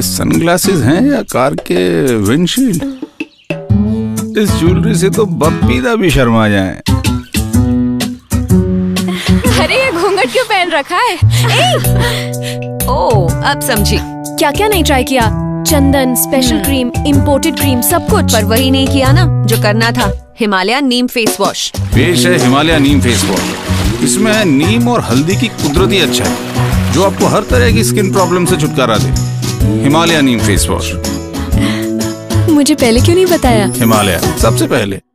ये सनग्लासेस हैं या कार के विंडशील्ड? इस ज्वेलरी से तो बपीदा भी शर्मा जाए। अरे ये घूंघट क्यों पहन रखा है? ओ, अब समझी क्या क्या नहीं ट्राई किया। चंदन, स्पेशल क्रीम, इंपोर्टेड क्रीम, सब कुछ, पर वही नहीं किया ना जो करना था। हिमालय नीम फेस वॉश पेश है। हिमालय नीम फेस वॉश, इसमें है नीम और हल्दी की कुदरती अच्छा है जो आपको हर तरह की स्किन प्रॉब्लम से छुटकारा दे। हिमालय नीम फेस वॉश, मुझे पहले क्यों नहीं बताया? हिमालय सबसे पहले।